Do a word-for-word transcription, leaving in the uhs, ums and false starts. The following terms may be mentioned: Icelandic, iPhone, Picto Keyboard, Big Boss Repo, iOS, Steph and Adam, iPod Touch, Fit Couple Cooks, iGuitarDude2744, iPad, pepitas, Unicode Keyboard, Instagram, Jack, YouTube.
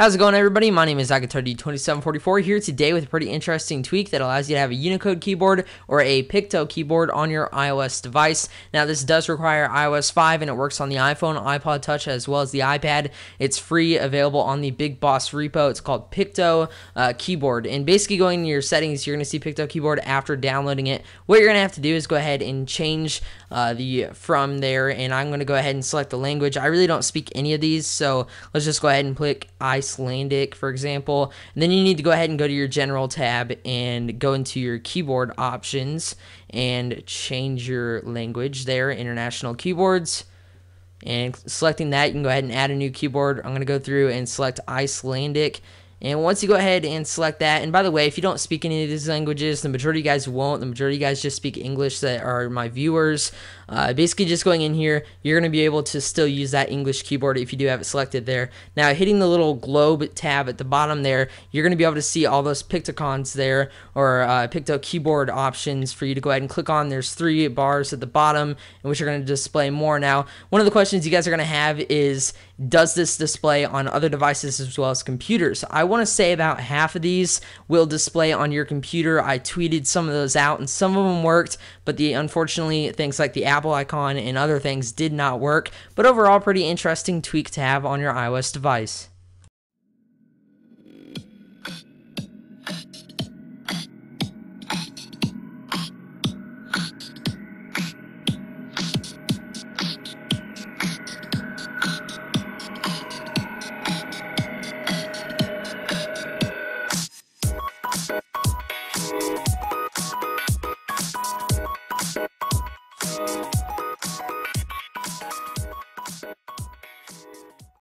How's it going, everybody? My name is iGuitarDude twenty-seven forty-four here today with a pretty interesting tweak that allows you to have a Unicode keyboard or a Picto keyboard on your iOS device. Now, this does require iOS five, and it works on the iPhone, iPod Touch, as well as the iPad. It's free, available on the Big Boss Repo. It's called Picto uh, Keyboard. And basically, going into your settings, you're going to see Picto Keyboard after downloading it. What you're going to have to do is go ahead and change uh, the from there, and I'm going to go ahead and select the language. I really don't speak any of these, so let's just go ahead and click Icelandic. Icelandic, for example, and then you need to go ahead and go to your general tab and go into your keyboard options and change your language there, international keyboards, and selecting that you can go ahead and add a new keyboard. I'm gonna go through and select Icelandic, and once you go ahead and select that, and by the way, if you don't speak any of these languages, the majority of you guys won't, the majority of you guys just speak English that are my viewers, uh, basically just going in here, you're going to be able to still use that English keyboard if you do have it selected there. Now, hitting the little globe tab at the bottom there, you're going to be able to see all those Pictocons there, or uh, Picto keyboard options for you to go ahead and click on. There's three bars at the bottom, in which are going to display more. Now, one of the questions you guys are going to have is, does this display on other devices as well as computers? I want to say about half of these will display on your computer. I tweeted some of those out, and some of them worked, but the unfortunately things like the Apple icon and other things did not work. But overall, pretty interesting tweak to have on your iOS device.